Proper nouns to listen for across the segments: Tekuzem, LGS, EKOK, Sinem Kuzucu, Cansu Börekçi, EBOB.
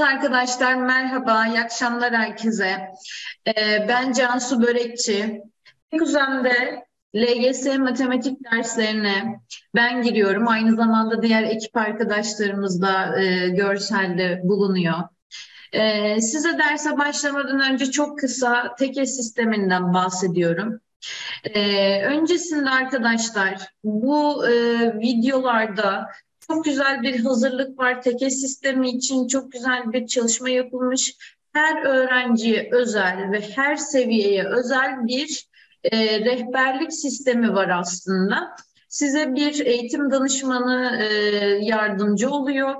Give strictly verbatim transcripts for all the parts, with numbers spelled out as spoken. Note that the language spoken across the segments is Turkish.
Evet arkadaşlar, merhaba, iyi akşamlar herkese. Ee, ben Cansu Börekçi. Tekuzem'de L G S matematik derslerine ben giriyorum. Aynı zamanda diğer ekip arkadaşlarımız da e, görselde bulunuyor. E, size derse başlamadan önce çok kısa teke sisteminden bahsediyorum. E, öncesinde arkadaşlar bu e, videolarda çok güzel bir hazırlık var. Teke sistemi için çok güzel bir çalışma yapılmış. Her öğrenciye özel ve her seviyeye özel bir e, rehberlik sistemi var aslında. Size bir eğitim danışmanı e, yardımcı oluyor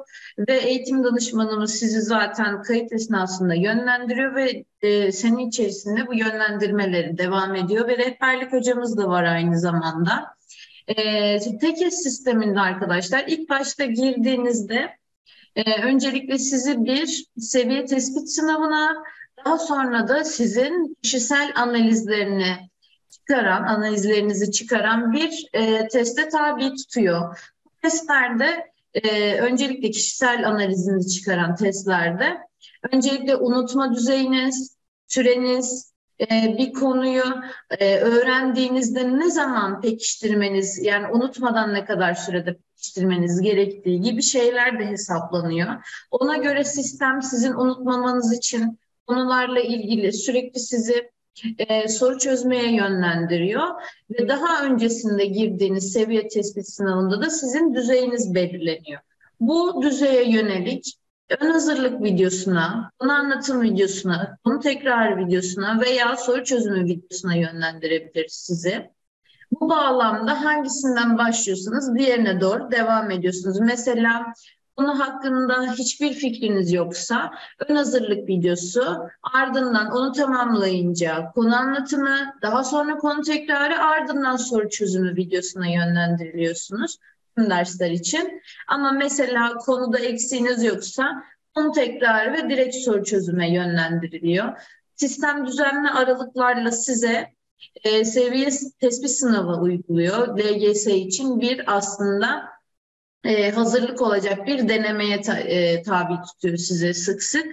ve eğitim danışmanımız sizi zaten kayıt esnasında yönlendiriyor ve e, senin içerisinde bu yönlendirmeleri devam ediyor ve rehberlik hocamız da var aynı zamanda. E, Tekuzem sisteminde arkadaşlar ilk başta girdiğinizde e, öncelikle sizi bir seviye tespit sınavına, daha sonra da sizin kişisel analizlerini çıkaran, analizlerinizi çıkaran bir e, teste tabi tutuyor. Bu testlerde e, öncelikle kişisel analizinizi çıkaran testlerde öncelikle unutma düzeyiniz, süreniz, bir konuyu öğrendiğinizde ne zaman pekiştirmeniz, yani unutmadan ne kadar sürede pekiştirmeniz gerektiği gibi şeyler de hesaplanıyor. Ona göre sistem sizin unutmamanız için konularla ilgili sürekli sizi soru çözmeye yönlendiriyor ve daha öncesinde girdiğiniz seviye tespit sınavında da sizin düzeyiniz belirleniyor. Bu düzeye yönelik ön hazırlık videosuna, konu anlatım videosuna, konu tekrar videosuna veya soru çözümü videosuna yönlendirebiliriz sizi. Bu bağlamda hangisinden başlıyorsanız diğerine doğru devam ediyorsunuz. Mesela konu hakkında hiçbir fikriniz yoksa ön hazırlık videosu, ardından onu tamamlayınca konu anlatımı, daha sonra konu tekrarı, ardından soru çözümü videosuna yönlendiriliyorsunuz dersler için. Ama mesela konuda eksiğiniz yoksa konu tekrar ve direkt soru çözüme yönlendiriliyor. Sistem düzenli aralıklarla size e, seviye tespit sınavı uyguluyor. L G S için bir aslında e, hazırlık olacak bir denemeye ta, e, tabi tutuyor size sık sık.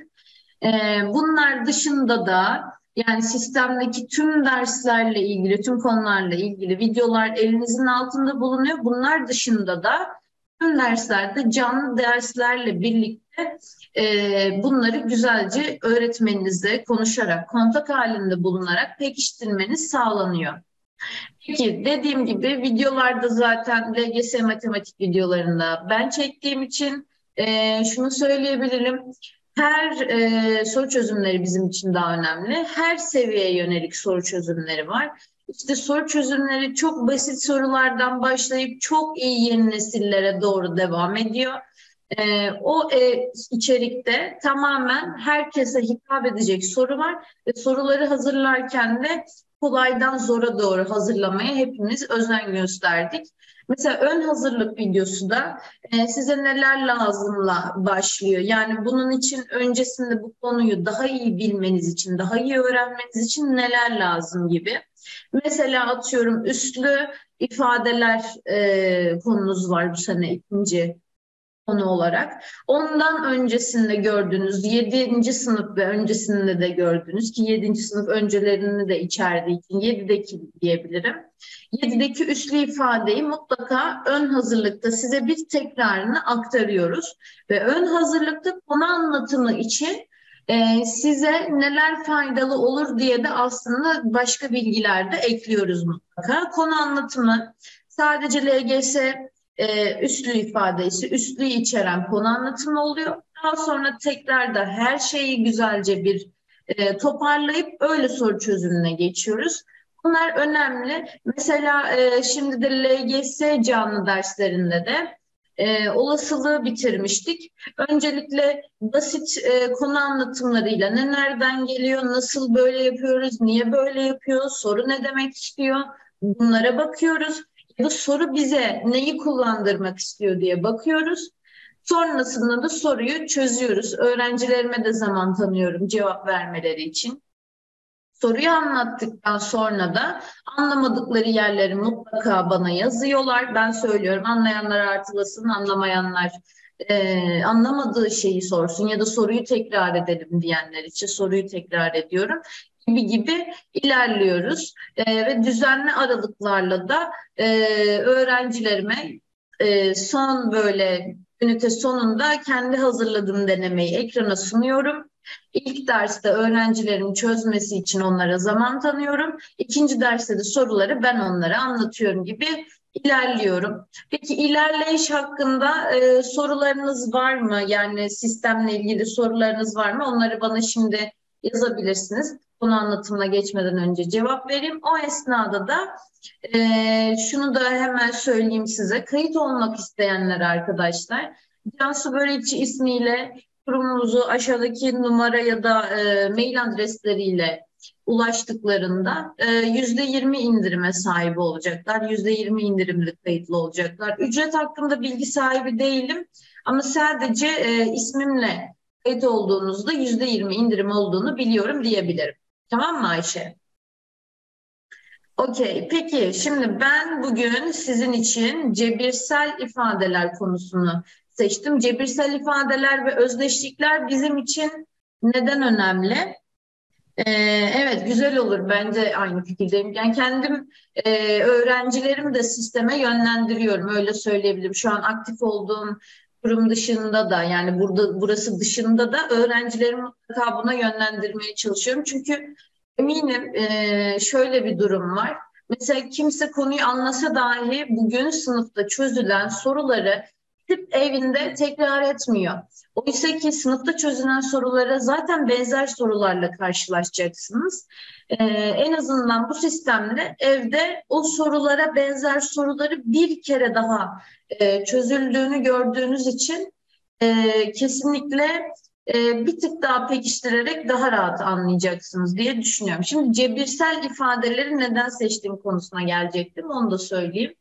E, bunlar dışında da yani sistemdeki tüm derslerle ilgili, tüm konularla ilgili videolar elinizin altında bulunuyor. Bunlar dışında da tüm derslerde canlı derslerle birlikte e, bunları güzelce öğretmeninizle konuşarak, kontak halinde bulunarak pekiştirmeniz sağlanıyor. Peki dediğim gibi videolarda zaten L G S matematik videolarında ben çektiğim için e, şunu söyleyebilirim. Her e, soru çözümleri bizim için daha önemli. Her seviyeye yönelik soru çözümleri var. İşte soru çözümleri çok basit sorulardan başlayıp çok iyi yeni nesillere doğru devam ediyor. E, o e, içerikte tamamen herkese hitap edecek soru var. Ve soruları hazırlarken de kolaydan zora doğru hazırlamaya hepimiz özen gösterdik. Mesela ön hazırlık videosu da e, size neler lazımla başlıyor. Yani bunun için öncesinde bu konuyu daha iyi bilmeniz için, daha iyi öğrenmeniz için neler lazım gibi. Mesela atıyorum üslü ifadeler e, konunuz var bu sene ikinci konu olarak. Ondan öncesinde gördüğünüz yedinci sınıf ve öncesinde de gördüğünüz ki yedinci sınıf öncelerini de içerdiği için yedideki diyebilirim. yedideki üslü ifadeyi mutlaka ön hazırlıkta size bir tekrarını aktarıyoruz. Ve ön hazırlıkta konu anlatımı için e, size neler faydalı olur diye de aslında başka bilgiler de ekliyoruz mutlaka. Konu anlatımı sadece L G S Ee, üslü ifadesi, üslü içeren konu anlatımı oluyor. Daha sonra tekrar da her şeyi güzelce bir e, toparlayıp öyle soru çözümüne geçiyoruz. Bunlar önemli. Mesela e, şimdi de L G S canlı derslerinde de e, olasılığı bitirmiştik. Öncelikle basit e, konu anlatımlarıyla ne nereden geliyor, nasıl böyle yapıyoruz, niye böyle yapıyor, soru ne demek istiyor, bunlara bakıyoruz. Ya da soru bize neyi kullandırmak istiyor diye bakıyoruz. Sonrasında da soruyu çözüyoruz. Öğrencilerime de zaman tanıyorum cevap vermeleri için. Soruyu anlattıktan sonra da anlamadıkları yerleri mutlaka bana yazıyorlar. Ben söylüyorum, anlayanlar artılasın, anlamayanlar Ee, anlamadığı şeyi sorsun ya da soruyu tekrar edelim diyenler için soruyu tekrar ediyorum gibi gibi ilerliyoruz. Ee, ve düzenli aralıklarla da e, öğrencilerime e, son böyle ünite sonunda kendi hazırladığım denemeyi ekrana sunuyorum. İlk derste öğrencilerin çözmesi için onlara zaman tanıyorum. İkinci derste de soruları ben onlara anlatıyorum gibi ilerliyorum. Peki ilerleyiş hakkında e, sorularınız var mı? Yani sistemle ilgili sorularınız var mı? Onları bana şimdi yazabilirsiniz. Bunu anlatımına geçmeden önce cevap vereyim. O esnada da e, şunu da hemen söyleyeyim size. Kayıt olmak isteyenler arkadaşlar, Cansu Börekçi ismiyle kurumumuzu aşağıdaki numara ya da e, mail adresleriyle ulaştıklarında e, yüzde yirmi indirime sahip olacaklar. yüzde yirmi indirimli kayıtlı olacaklar. Ücret hakkında bilgi sahibi değilim ama sadece e, ismimle kayıt olduğunuzda yüzde yirmi indirim olduğunu biliyorum diyebilirim. Tamam mı Ayşe? Okey. Peki şimdi ben bugün sizin için cebirsel ifadeler konusunu seçtim. Cebirsel ifadeler ve özdeşlikler bizim için neden önemli? Ee, evet, güzel olur. Ben de aynı fikirdeyim. Yani kendim e, öğrencilerimi de sisteme yönlendiriyorum. Öyle söyleyebilirim. Şu an aktif olduğum kurum dışında da, yani burada burası dışında da öğrencilerimi mutlaka buna yönlendirmeye çalışıyorum. Çünkü eminim e, şöyle bir durum var. Mesela kimse konuyu anlasa dahi bugün sınıfta çözülen soruları gidip evinde tekrar etmiyor. Oysa ki sınıfta çözülen sorulara zaten benzer sorularla karşılaşacaksınız. Ee, en azından bu sistemle evde o sorulara benzer soruları bir kere daha e, çözüldüğünü gördüğünüz için e, kesinlikle e, bir tık daha pekiştirerek daha rahat anlayacaksınız diye düşünüyorum. Şimdi cebirsel ifadeleri neden seçtiğim konusuna gelecektim, onu da söyleyeyim.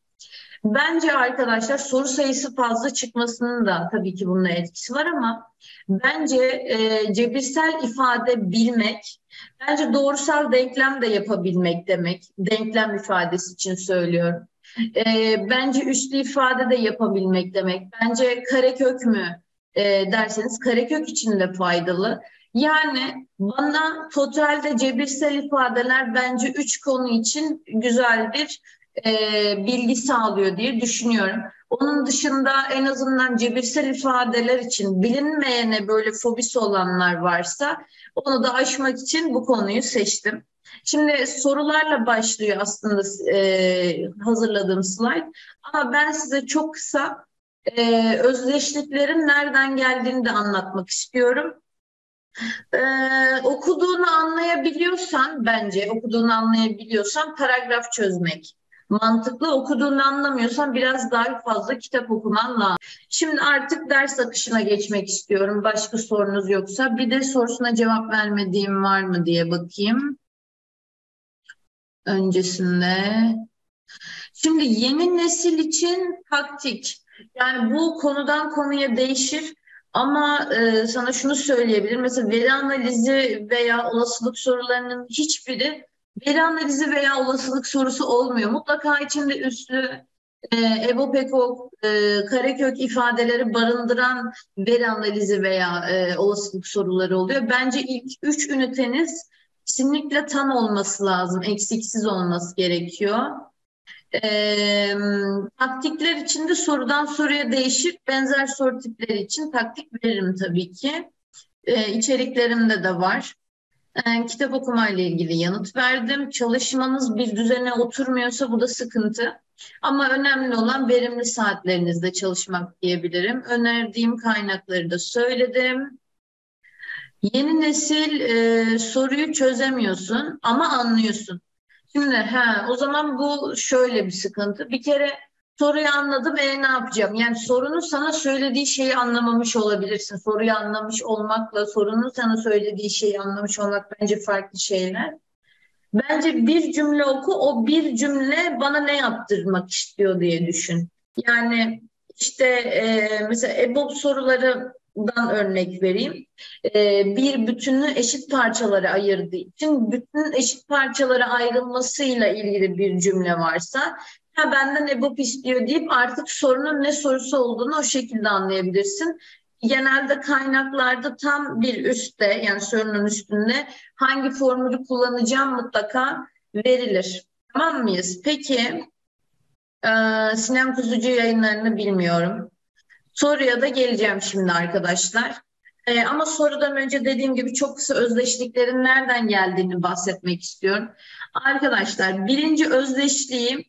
Bence arkadaşlar soru sayısı fazla çıkmasının da tabii ki bununla etkisi var ama bence e, cebirsel ifade bilmek, bence doğrusal denklem de yapabilmek demek. Denklem ifadesi için söylüyorum. E, bence üslü ifade de yapabilmek demek. Bence karekök mü e, derseniz karekök için de faydalı. Yani bana totalde cebirsel ifadeler bence üç konu için güzel bir E, bilgi sağlıyor diye düşünüyorum. Onun dışında en azından cebirsel ifadeler için bilinmeyene böyle fobisi olanlar varsa onu da aşmak için bu konuyu seçtim. Şimdi sorularla başlıyor aslında e, hazırladığım slide. Ama ben size çok kısa e, özdeşliklerin nereden geldiğini de anlatmak istiyorum. Ee, okuduğunu anlayabiliyorsan bence okuduğunu anlayabiliyorsan paragraf çözmek mantıklı, okuduğunu anlamıyorsan biraz daha fazla kitap okuman lazım. Şimdi artık ders akışına geçmek istiyorum. Başka sorunuz yoksa. Bir de sorusuna cevap vermediğim var mı diye bakayım. Öncesinde. Şimdi yeni nesil için taktik. Yani bu konudan konuya değişir. Ama e, sana şunu söyleyebilirim. Mesela veri analizi veya olasılık sorularının hiçbiri veri analizi veya olasılık sorusu olmuyor. Mutlaka içinde üslü, e, EBOB, EKOK, e, karekök ifadeleri barındıran veri analizi veya e, olasılık soruları oluyor. Bence ilk üç üniteniz kesinlikle tam olması lazım. Eksiksiz olması gerekiyor. E, taktikler için de sorudan soruya değişir. Benzer soru tipleri için taktik veririm tabii ki. E, içeriklerimde de var. Kitap okumayla ilgili yanıt verdim. Çalışmanız bir düzene oturmuyorsa bu da sıkıntı. Ama önemli olan verimli saatlerinizde çalışmak diyebilirim. Önerdiğim kaynakları da söyledim. Yeni nesil e, soruyu çözemiyorsun ama anlıyorsun. Şimdi he, o zaman bu şöyle bir sıkıntı. Bir kere soruyu anladım, e ne yapacağım? Yani sorunun sana söylediği şeyi anlamamış olabilirsin. Soruyu anlamış olmakla sorunun sana söylediği şeyi anlamış olmak bence farklı şeyler. Bence bir cümle oku, o bir cümle bana ne yaptırmak istiyor diye düşün. Yani işte e, mesela EBOB sorularından örnek vereyim. E, bir bütünü eşit parçalara ayırdığı için bütünün eşit parçalara ayrılmasıyla ilgili bir cümle varsa ya benden E B O B istiyor deyip artık sorunun ne sorusu olduğunu o şekilde anlayabilirsin. Genelde kaynaklarda tam bir üstte, yani sorunun üstünde hangi formülü kullanacağım mutlaka verilir. Tamam mıyız? Peki e, Sinem Kuzucu yayınlarını bilmiyorum. Soruya da geleceğim şimdi arkadaşlar. E, ama sorudan önce dediğim gibi çok kısa özdeşliklerin nereden geldiğini bahsetmek istiyorum. Arkadaşlar birinci özdeşliğim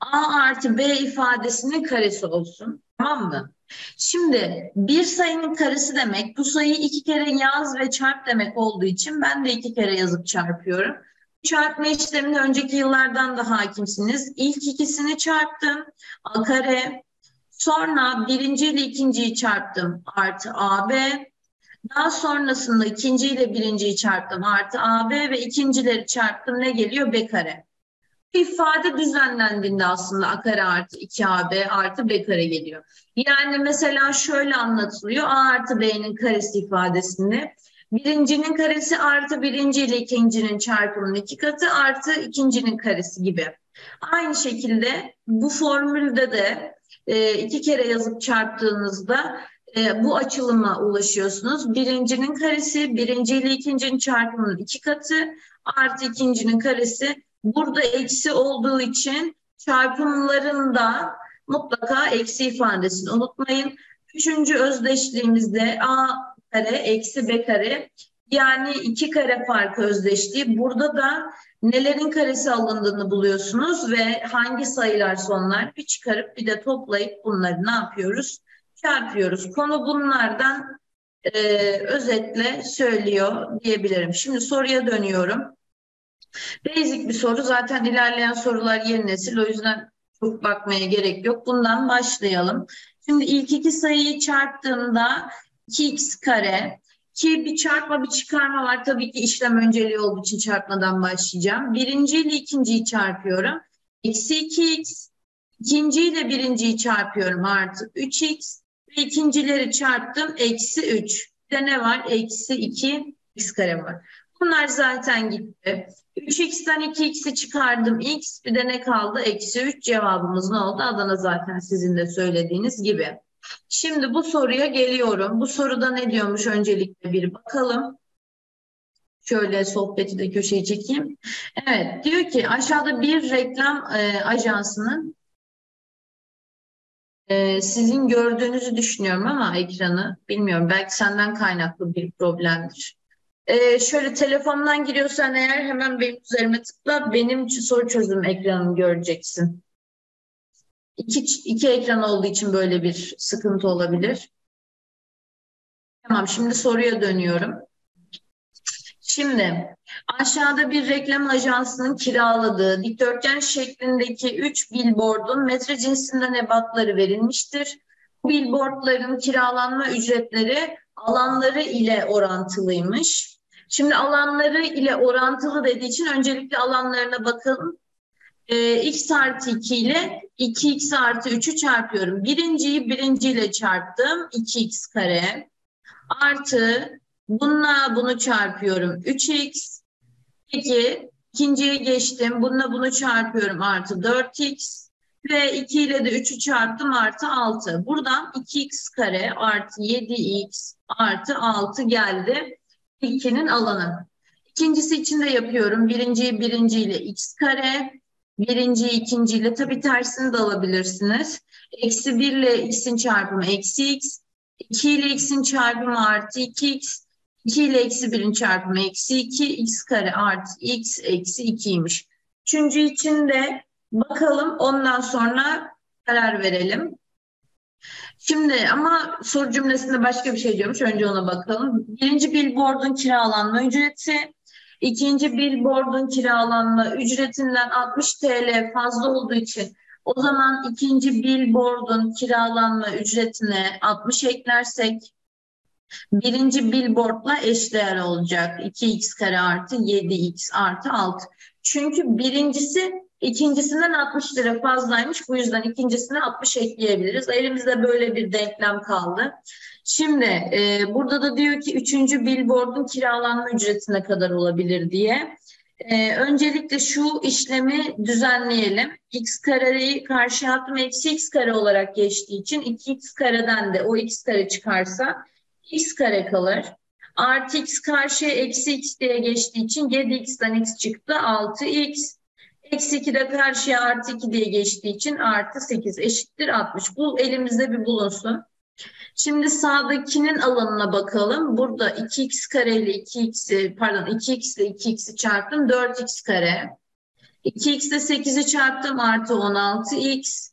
A artı B ifadesinin karesi olsun. Tamam mı? Şimdi bir sayının karesi demek, bu sayıyı iki kere yaz ve çarp demek olduğu için ben de iki kere yazıp çarpıyorum. Çarpma işlemini önceki yıllardan da hakimsiniz. İlk ikisini çarptım. A kare. Sonra birinci ile ikinciyi çarptım. Artı A B. Daha sonrasında ikinci ile birinciyi çarptım. Artı A B ve ikincileri çarptım. Ne geliyor? B kare. İfade düzenlendiğinde aslında A kare artı iki A B artı B kare geliyor. Yani mesela şöyle anlatılıyor A artı B'nin karesi ifadesini. Birincinin karesi artı birinci ile ikincinin çarpımının iki katı artı ikincinin karesi gibi. Aynı şekilde bu formülde de e, iki kere yazıp çarptığınızda e, bu açılıma ulaşıyorsunuz. Birincinin karesi birinci ile ikincinin çarpımının iki katı artı ikincinin karesi. Burada eksi olduğu için çarpımlarında mutlaka eksi ifadesini unutmayın. Üçüncü özdeşliğimizde A kare eksi B kare, yani iki kare farkı özdeşliği. Burada da nelerin karesi alındığını buluyorsunuz ve hangi sayılar sonlar, bir çıkarıp bir de toplayıp bunları ne yapıyoruz? Çarpıyoruz. Konu bunlardan e, özetle söylüyor diyebilirim. Şimdi soruya dönüyorum. Basic bir soru. Zaten ilerleyen sorular yeni nesil. O yüzden çok bakmaya gerek yok. Bundan başlayalım. Şimdi ilk iki sayıyı çarptığımda iki x kare, ki bir çarpma bir çıkarma var. Tabii ki işlem önceliği olduğu için çarpmadan başlayacağım. Birinci ile ikinciyi çarpıyorum. Eksi iki x. İkinci ile birinciyi çarpıyorum. Artı üç x. Ve ikincileri çarptım. Eksi üç. Bir de ne var? Eksi iki x kare var. Bunlar zaten gitti. üç x'ten iki x'i çıkardım. X bir de ne kaldı? Eksi üç. Cevabımız ne oldu? Adana zaten sizin de söylediğiniz gibi. Şimdi bu soruya geliyorum. Bu soruda ne diyormuş? Öncelikle bir bakalım. Şöyle sohbeti de köşeye çekeyim. Evet, diyor ki aşağıda bir reklam e, ajansının e, sizin gördüğünüzü düşünüyorum ama ekranı bilmiyorum. Belki senden kaynaklı bir problemdir. Ee, şöyle telefondan giriyorsan eğer hemen benim üzerime tıkla, benim soru çözüm ekranımı göreceksin. İki, iki ekran olduğu için böyle bir sıkıntı olabilir. Tamam, şimdi soruya dönüyorum. Şimdi aşağıda bir reklam ajansının kiraladığı dikdörtgen şeklindeki üç billboardun metre cinsinden ebatları verilmiştir. Bu billboardların kiralanma ücretleri alanları ile orantılıymış. Şimdi alanları ile orantılı dediği için öncelikle alanlarına bakın. Ee, x artı iki ile iki x artı üçü çarpıyorum. Birinciyi birinciyle çarptım. iki x kare artı bununla bunu çarpıyorum. üç x. Peki ikinciye geçtim. Bununla bunu çarpıyorum. Artı dört x. Ve iki ile de üçü çarptım. Artı altı. Buradan iki x kare artı yedi x artı altı geldi. İlkinin alanı. İkincisi için de yapıyorum. Birinciyi birinciyle x kare. Birinciyi ikinciyle, tabii tersini de alabilirsiniz. Eksi bir ile x'in çarpımı eksi x. iki ile x'in çarpımı artı iki x. iki ile eksi birin çarpımı eksi iki. X kare artı x eksi ikiymiş. Üçüncü için de bakalım, ondan sonra karar verelim. Şimdi ama soru cümlesinde başka bir şey diyormuş. Önce ona bakalım. Birinci billboard'un kiralanma ücreti, ikinci billboard'un kiralanma ücretinden altmış TL fazla olduğu için o zaman ikinci billboard'un kiralanma ücretine altmış eklersek birinci billboard'la eşdeğer olacak. iki x kare artı yedi x artı altı. Çünkü birincisi İkincisinden altmış lira fazlaymış. Bu yüzden ikincisine altmış ekleyebiliriz. Elimizde böyle bir denklem kaldı. Şimdi e, burada da diyor ki üçüncü billboard'un kiralanma ücretine kadar olabilir diye. Ee, öncelikle şu işlemi düzenleyelim. X kareyi karşıya attım. Eksi x kare olarak geçtiği için iki x kareden de o x kare çıkarsa x kare kalır. Artı x karşıya eksi x diye geçtiği için yedi x'den x çıktı. altı x. Eksi iki de karşıya artı iki diye geçtiği için artı sekiz eşittir altmış. Bu elimizde bir bulunsun. Şimdi sağdakinin alanına bakalım. Burada iki x kareyle iki x'i pardon iki x ile iki x'i çarptım. dört x kare. iki x ile sekizi çarptım. Artı on altı x.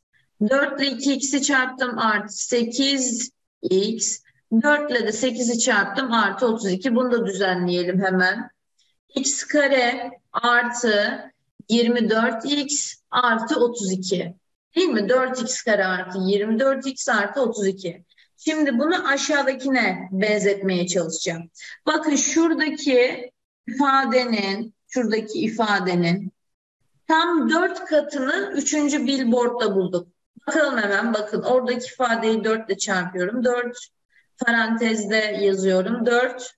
dört ile iki x'i çarptım. Artı sekiz x. dört ile de sekizi çarptım. Artı otuz iki. Bunu da düzenleyelim hemen. X kare artı yirmi dört x artı otuz iki. Değil mi? dört x kare artı yirmi dört x artı otuz iki. Şimdi bunu aşağıdakine benzetmeye çalışacağım. Bakın şuradaki ifadenin, şuradaki ifadenin tam dört katını üçüncü billboardda bulduk. Bakalım hemen, bakın oradaki ifadeyi dört ile çarpıyorum. dört parantezde yazıyorum. dört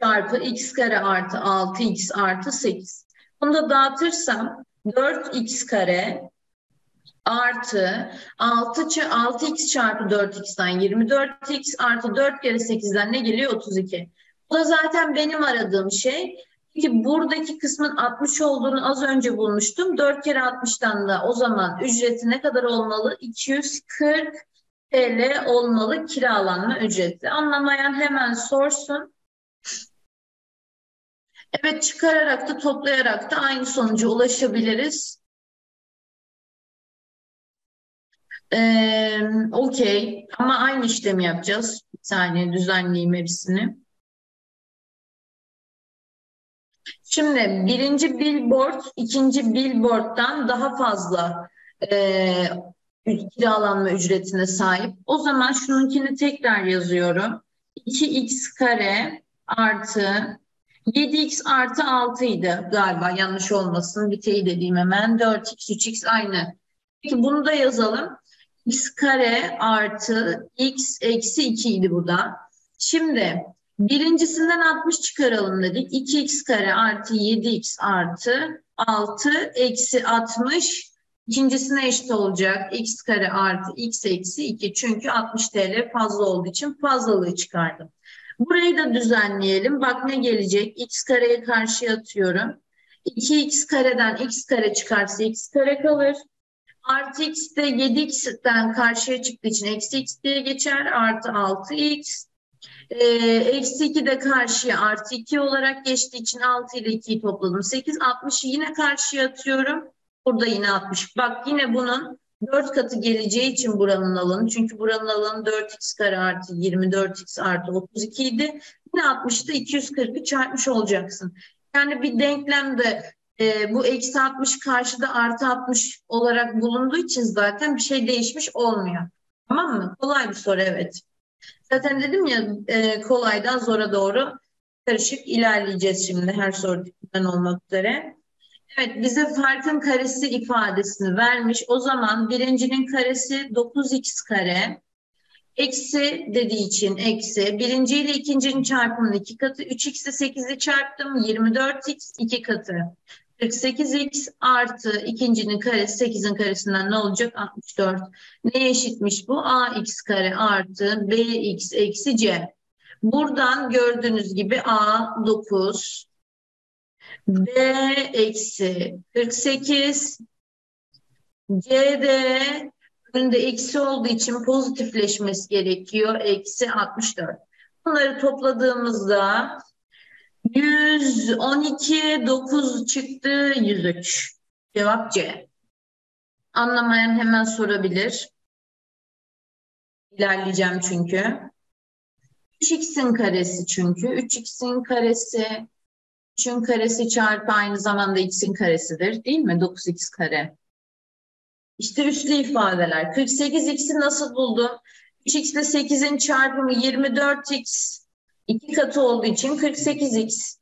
çarpı x kare artı altı x artı sekiz. Bunu da dağıtırsam dört x kare artı altı x çarpı dört x'den yirmi dört x artı dört kere sekizden ne geliyor? otuz iki. Bu da zaten benim aradığım şey. Peki buradaki kısmın altmış olduğunu az önce bulmuştum. dört kere altmıştan da o zaman ücreti ne kadar olmalı? iki yüz kırk TL olmalı kiralanma ücreti. Anlamayan hemen sorsun. Evet, çıkararak da toplayarak da aynı sonuca ulaşabiliriz. Ee, Okey. Ama aynı işlemi yapacağız. Bir saniye düzenleyeyim hepsini. Şimdi birinci billboard, ikinci billboard'dan daha fazla e, kiralanma ücretine sahip. O zaman şununkini tekrar yazıyorum. iki x kare artı yedi x artı altı idi galiba, yanlış olmasın. Bir teyit edeyim hemen. dört x, üç x aynı. Peki bunu da yazalım. X kare artı x eksi iki idi bu da. Şimdi birincisinden altmış çıkaralım dedik. iki x kare artı yedi x artı altı eksi altmış. İkincisine eşit olacak. X kare artı x eksi iki. Çünkü altmış TL fazla olduğu için fazlalığı çıkardım. Burayı da düzenleyelim. Bak ne gelecek? X kareye karşıya atıyorum. iki x kareden x kare çıkarsa x kare kalır. Artı x de yedi x'den karşıya çıktığı için eksi x diye geçer. Artı altı x. Ee, eksi iki de karşıya artı iki olarak geçtiği için altı ile ikiyi topladım. sekiz. altmışı yine karşıya atıyorum. Burada yine altmış. Bak yine bunun dört katı geleceği için buranın alanı. Çünkü buranın alanı dört x kare artı yirmi dört x artı otuz iki idi. Yine altmışta iki yüz kırkı çarpmış olacaksın. Yani bir denklemde e, bu eksi altmış karşıda artı altmış olarak bulunduğu için zaten bir şey değişmiş olmuyor. Tamam mı? Kolay bir soru, evet. Zaten dedim ya e, kolaydan zora doğru karışık ilerleyeceğiz şimdi her sorudan olmak üzere. Evet, bize farkın karesi ifadesini vermiş. O zaman birincinin karesi dokuz x kare. Eksi dediği için eksi. Birinci ile ikincinin çarpımının iki katı. üç x ile sekizi çarptım. yirmi dört x iki katı. kırk sekiz x artı ikincinin karesi sekizin karesinden ne olacak? altmış dört. Neye eşitmiş bu? ax kare artı bx eksi c. Buradan gördüğünüz gibi a dokuz. B eksi kırk sekiz, C de önünde eksi olduğu için pozitifleşmesi gerekiyor. Eksi altmış dört. Bunları topladığımızda yüz on iki, dokuz çıktı, yüz üç. Cevap C. Anlamayan hemen sorabilir. İlerleyeceğim çünkü. üç x'in karesi çünkü. üç x'in karesi. üçün karesi çarpı aynı zamanda x'in karesidir. Değil mi? dokuz x kare. İşte üslü ifadeler. kırk sekiz x'i nasıl buldum? üç x ile sekizin çarpımı yirmi dört x. iki katı olduğu için kırk sekiz x.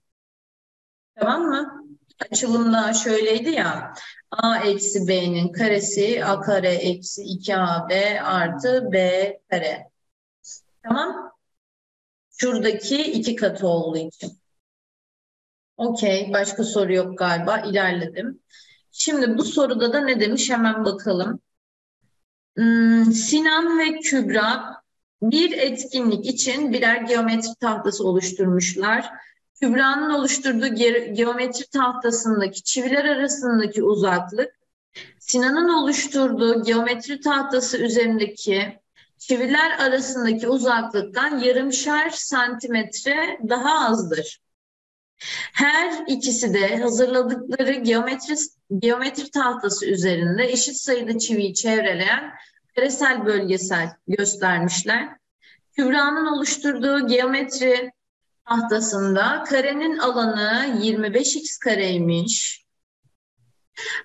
Tamam mı? Açılımda şöyleydi ya. A eksi b'nin karesi. A kare eksi iki a b artı b kare. Tamam. Şuradaki iki katı olduğu için. Okey, başka soru yok galiba. İlerledim. Şimdi bu soruda da ne demiş hemen bakalım. Hmm, Sinan ve Kübra bir etkinlik için birer geometri tahtası oluşturmuşlar. Kübra'nın oluşturduğu ge- geometri tahtasındaki çiviler arasındaki uzaklık, Sinan'ın oluşturduğu geometri tahtası üzerindeki çiviler arasındaki uzaklıktan yarımşar santimetre daha azdır. Her ikisi de hazırladıkları geometri, geometri tahtası üzerinde eşit sayıda çiviyi çevreleyen karesel bölgesel göstermişler. Kübra'nın oluşturduğu geometri tahtasında karenin alanı yirmi beş x kareymiş.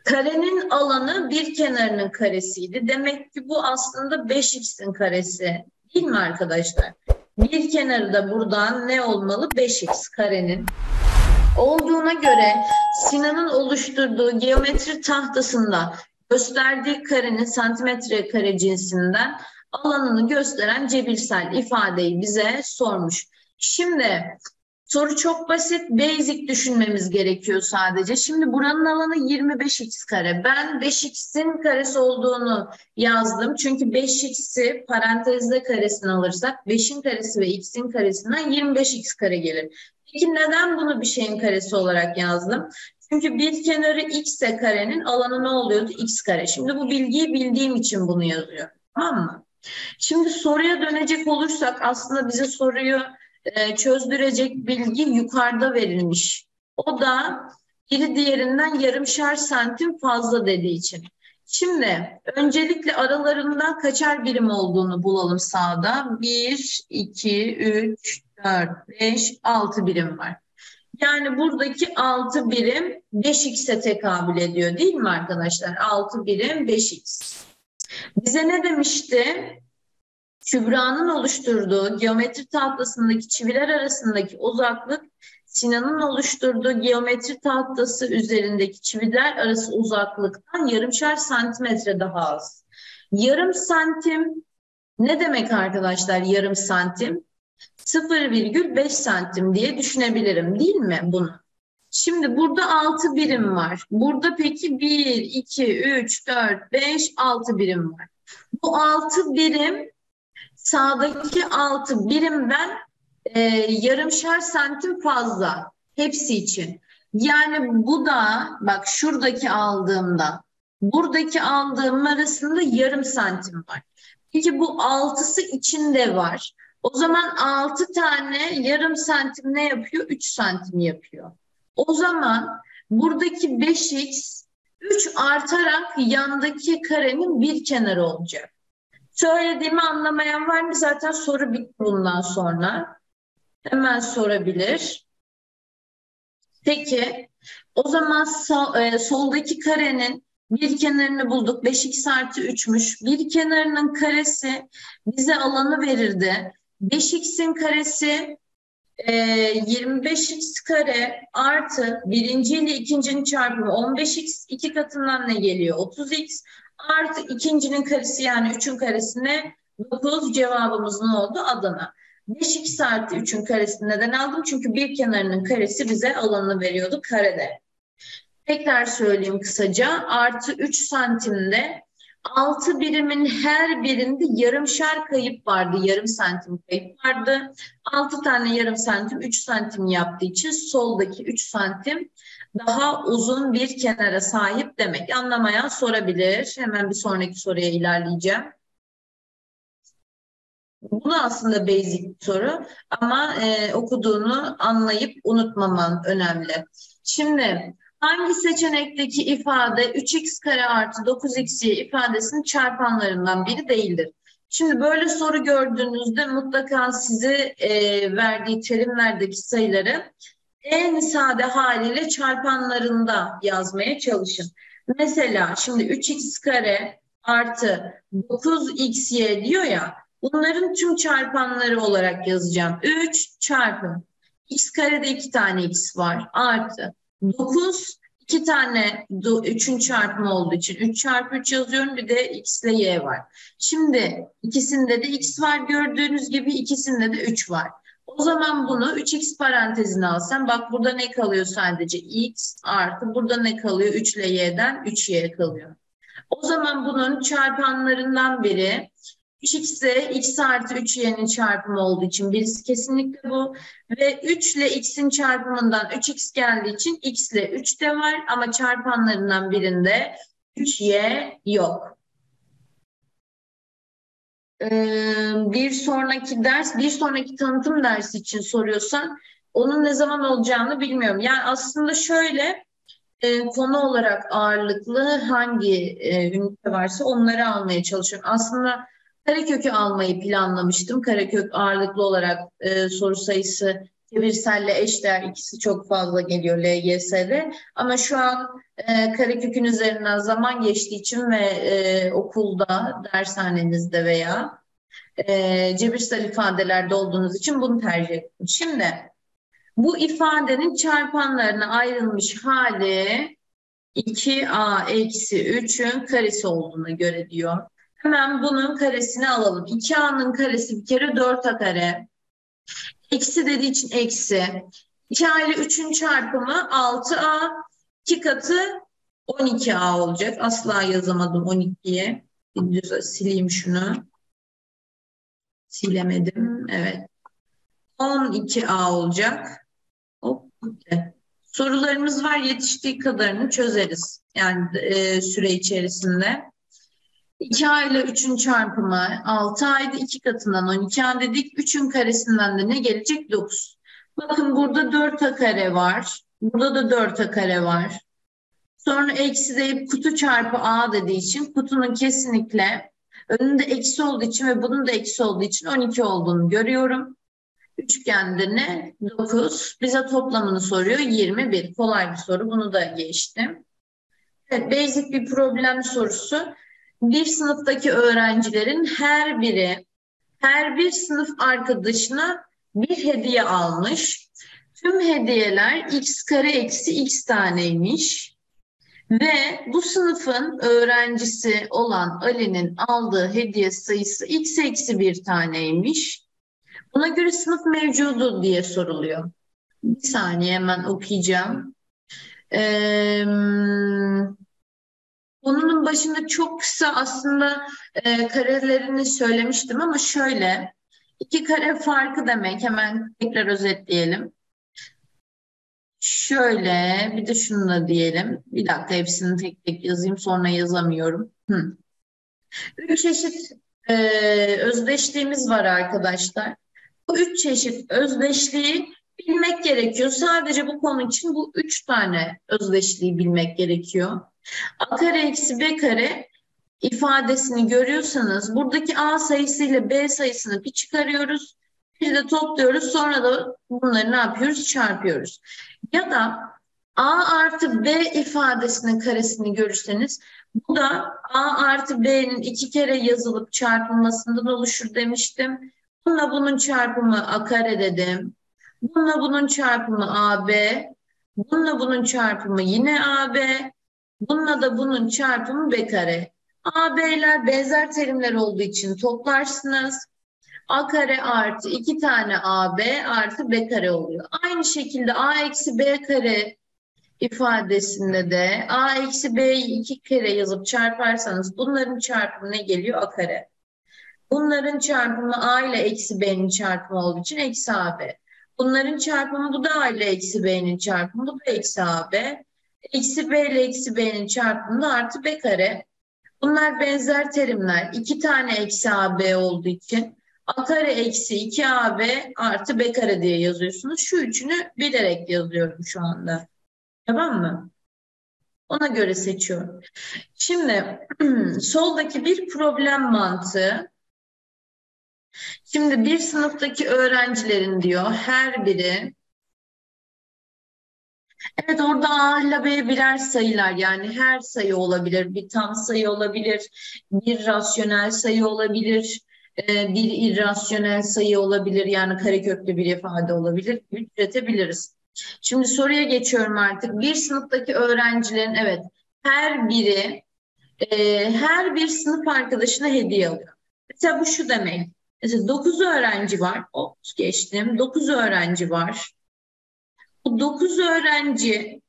Karenin alanı bir kenarının karesiydi. Demek ki bu aslında beş x'in karesi değil mi arkadaşlar? Bir kenarı da buradan ne olmalı? beş x karenin olduğuna göre Sinan'ın oluşturduğu geometri tahtasında gösterdiği karenin santimetre kare cinsinden alanını gösteren cebirsel ifadeyi bize sormuş. Şimdi soru çok basit, basic düşünmemiz gerekiyor sadece. Şimdi buranın alanı yirmi beş x kare. Ben beş x'in karesi olduğunu yazdım. Çünkü beş x'i parantezde karesini alırsak beşin karesi ve x'in karesinden yirmi beş x kare gelir. Peki neden bunu bir şeyin karesi olarak yazdım? Çünkü bir kenarı x'e karenin alanı ne oluyordu? X kare. Şimdi bu bilgiyi bildiğim için bunu yazıyorum. Tamam mı? Şimdi soruya dönecek olursak aslında bize soruyu çözdürecek bilgi yukarıda verilmiş. O da biri diğerinden yarımşar santim fazla dediği için. Şimdi öncelikle aralarında kaçar birim olduğunu bulalım sağda. bir, iki, üç, dört, beş, altı birim var. Yani buradaki altı birim beş x'e tekabül ediyor değil mi arkadaşlar? altı birim beş x. Bize ne demişti? Kübra'nın oluşturduğu geometri tahtasındaki çiviler arasındaki uzaklık, Sinan'ın oluşturduğu geometri tahtası üzerindeki çiviler arası uzaklıktan yarımşar santimetre daha az. Yarım santim ne demek arkadaşlar? Yarım santim sıfır virgül beş santim diye düşünebilirim değil mi bunu? Şimdi burada altı birim var. Burada peki bir, iki, üç, dört, beş, altı birim var. Bu altı birim sağdaki altı birimden e, yarımşar santim fazla hepsi için. Yani bu da bak şuradaki aldığımda buradaki aldığım arasında yarım santim var. Peki bu altısı içinde var. O zaman altı tane yarım santim ne yapıyor? üç santim yapıyor. O zaman buradaki beş x üç artarak yandaki karenin bir kenarı olacak. Söylediğimi anlamayan var mı? Zaten soru bitti bundan sonra. Hemen sorabilir. Peki o zaman sol, e, soldaki karenin bir kenarını bulduk. beş x artı üçmüş. Bir kenarının karesi bize alanı verirdi. beş x'in karesi e, yirmi beş x kare artı birinci ile ikincinin çarpımı on beş x. iki katından ne geliyor? otuz x. Artı ikincinin karesi yani üçün karesine dokuz cevabımız ne oldu? Adana. beş x artı üçün karesini neden aldım? Çünkü bir kenarının karesi bize alanını veriyordu karede. Tekrar söyleyeyim kısaca. Artı üç santimde altı birimin her birinde yarımşar kayıp vardı. Yarım santim kayıp vardı. altı tane yarım santim üç santim yaptığı için soldaki üç santim daha uzun bir kenara sahip demek. Anlamayan sorabilir. Hemen bir sonraki soruya ilerleyeceğim. Bu da aslında basic bir soru ama e, okuduğunu anlayıp unutmaman önemli. Şimdi hangi seçenekteki ifade üç x kare artı dokuz x ifadesinin çarpanlarından biri değildir? Şimdi böyle soru gördüğünüzde mutlaka size e, verdiği terimlerdeki sayıları en sade haliyle çarpanlarında yazmaya çalışın. Mesela şimdi üç x kare artı dokuz x y diyor ya, bunların tüm çarpanları olarak yazacağım. üç çarpı x karede iki tane x var artı dokuz, iki tane üçün çarpımı olduğu için üç çarpı üç yazıyorum, bir de x ile y var. Şimdi ikisinde de x var gördüğünüz gibi, ikisinde de üç var. O zaman bunu üç x parantezine alsam, bak burada ne kalıyor sadece? X artı burada ne kalıyor? üç ile y'den üç y kalıyor. O zaman bunun çarpanlarından biri üç x'e x artı üç y'nin çarpımı olduğu için birisi kesinlikle bu. Ve üç ile x'in çarpımından üç x geldiği için x ile üç de var ama çarpanlarından birinde üç y yok. Bir sonraki ders, bir sonraki tanıtım dersi için soruyorsan onun ne zaman olacağını bilmiyorum. Yani aslında şöyle, konu olarak ağırlıklı hangi ünite varsa onları almaya çalışıyorum. Aslında Karakök'ü almayı planlamıştım. Karakök ağırlıklı olarak soru sayısı çevirselle eşdeğer, ikisi çok fazla geliyor L G S'de. Ama şu an e, Karakök'ün üzerinden zaman geçtiği için ve e, okulda, dershanenizde veya e, cebirsel ifadelerde olduğunuz için bunu tercih ettim. Şimdi bu ifadenin çarpanlarına ayrılmış hali iki a eksi üçün karesi olduğuna göre diyor. Hemen bunun karesini alalım. iki a'nın karesi bir kere dört a kare. Eksi dediği için eksi. iki a ile üçün çarpımı altı a. iki katı on iki a olacak. Asla yazamadım on iki'ye. Sileyim şunu. Silemedim. Evet. on iki a olacak. Hop. Sorularımız var. Yetiştiği kadarını çözeriz. Yani e, süre içerisinde. iki a ile üçün çarpımı altı a'ydı. iki katından on iki a dedik. üçün karesinden de ne gelecek? dokuz. Bakın burada dört a kare var. Burada da dört a kare var. Sonra eksi deyip kutu çarpı a dediği için kutunun kesinlikle önünde eksi olduğu için ve bunun da eksi olduğu için on iki olduğunu görüyorum. Üçgende ne? dokuz. Bize toplamını soruyor. yirmi bir. Kolay bir soru. Bunu da geçtim. Evet, basic bir problem sorusu. Bir sınıftaki öğrencilerin her biri, her bir sınıf arkadaşına bir hediye almış. Tüm hediyeler x kare eksi x taneymiş. Ve bu sınıfın öğrencisi olan Ali'nin aldığı hediye sayısı x eksi bir taneymiş. Buna göre sınıf mevcudu diye soruluyor. Bir saniye hemen okuyacağım. Eee... Konunun başında çok kısa aslında e, karelerini söylemiştim ama şöyle, iki kare farkı demek, hemen tekrar özetleyelim. Şöyle bir de şunu da diyelim, bir dakika hepsini tek tek yazayım sonra yazamıyorum. Hı. Üç çeşit e, özdeşliğimiz var arkadaşlar. Bu üç çeşit özdeşliği bilmek gerekiyor. Sadece bu konu için bu üç tane özdeşliği bilmek gerekiyor. A kare eksi b kare ifadesini görüyorsanız buradaki a sayısı ile b sayısını bir çıkarıyoruz, bir de topluyoruz, sonra da bunları ne yapıyoruz? Çarpıyoruz. Ya da a artı b ifadesinin karesini görürseniz bu da a artı b'nin iki kere yazılıp çarpılmasından oluşur demiştim. Bununla bunun çarpımı a kare dedim. Bununla bunun çarpımı a b. Bununla bunun çarpımı yine a b. Bununla da bunun çarpımı b kare. A, b'ler benzer terimler olduğu için toplarsınız. A kare artı iki tane a, b artı b kare oluyor. Aynı şekilde a eksi b kare ifadesinde de a eksi b'yi iki kere yazıp çarparsanız bunların çarpımı ne geliyor? A kare. Bunların çarpımı a ile eksi b'nin çarpımı olduğu için eksi a, b. Bunların çarpımı bu da a ile eksi b'nin çarpımı, bu da eksi a, b. Eksi b ile eksi b'nin çarpımı artı b kare. Bunlar benzer terimler. iki tane eksi ab olduğu için a kare eksi iki ab artı b kare diye yazıyorsunuz. Şu üçünü bilerek yazıyorum şu anda. Tamam mı? Ona göre seçiyorum. Şimdi soldaki bir problem mantığı. Şimdi bir sınıftaki öğrencilerin diyor her biri. Evet, orada a ile b birer sayılar, yani her sayı olabilir, bir tam sayı olabilir, bir rasyonel sayı olabilir, bir irrasyonel sayı olabilir, yani kareköklü bir ifade olabilir, üretebiliriz. Şimdi soruya geçiyorum artık. Bir sınıftaki öğrencilerin evet her biri her bir sınıf arkadaşına hediye alıyor. Mesela bu şu demek, Mesela dokuz öğrenci var. Hop, geçtim. dokuz öğrenci var. Bu dokuz öğrenciden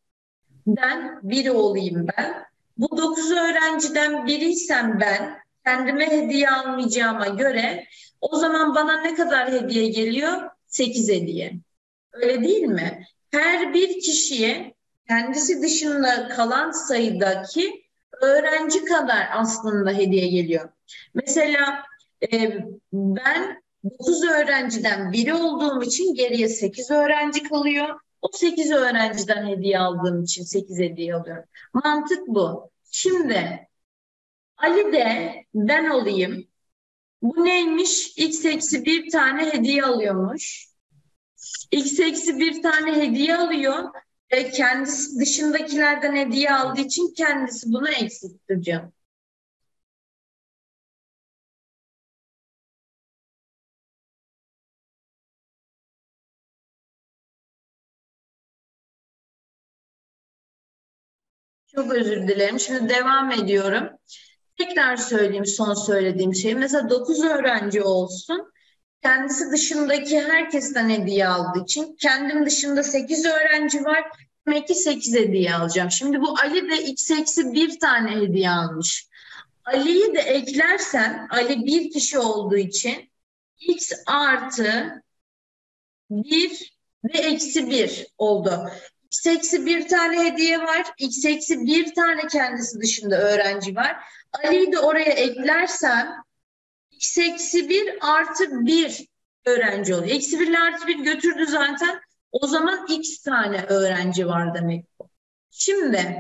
biri olayım ben. Bu dokuz öğrenciden biriysem ben, kendime hediye almayacağıma göre o zaman bana ne kadar hediye geliyor? sekiz hediye. Öyle değil mi? Her bir kişiye kendisi dışında kalan sayıdaki öğrenci kadar aslında hediye geliyor. Mesela e, ben dokuz öğrenciden biri olduğum için geriye sekiz öğrenci kalıyor. O sekiz öğrenciden hediye aldığım için sekiz hediye alıyorum. Mantık bu. Şimdi Ali de ben olayım. Bu neymiş? x eksi bir tane hediye alıyormuş. x eksi bir tane hediye alıyor. E, kendisi dışındakilerden hediye aldığı için kendisi bunu eksik tutacak. Çok özür dilerim. Şimdi devam ediyorum. Tekrar söyleyeyim son söylediğim şeyi. Mesela dokuz öğrenci olsun. Kendisi dışındaki herkesten hediye aldığı için kendim dışında sekiz öğrenci var. Demek ki sekiz hediye alacağım. Şimdi bu Ali de x eksi bir tane hediye almış. Ali'yi de eklersen Ali bir kişi olduğu için x artı bir ve eksi bir oldu. x eksi bir tane hediye var. x eksi bir tane kendisi dışında öğrenci var. Ali'yi de oraya eklersen x eksi bir artı bir öğrenci oluyor. Eksi bir ile artı bir götürdü zaten. O zaman x tane öğrenci var demek bu. Şimdi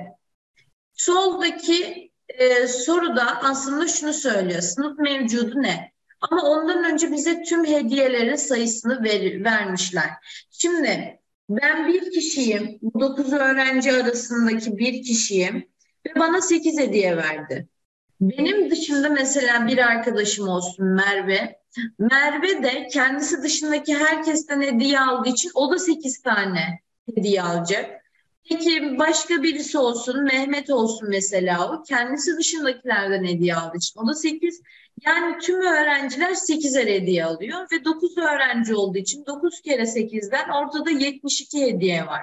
soldaki e, soruda aslında şunu söylüyor. Sınıf mevcudu ne? Ama ondan önce bize tüm hediyelerin sayısını ver, vermişler. Şimdi ben bir kişiyim. Bu dokuz öğrenci arasındaki bir kişiyim. Ve bana sekiz hediye verdi. Benim dışında mesela bir arkadaşım olsun Merve. Merve de kendisi dışındaki herkesten hediye aldığı için o da sekiz tane hediye alacak. Peki başka birisi olsun Mehmet olsun mesela o. Kendisi dışındakilerden hediye aldığı için o da sekiz. Yani tüm öğrenciler sekizer hediye alıyor ve dokuz öğrenci olduğu için dokuz kere sekizden ortada yetmiş iki hediye var.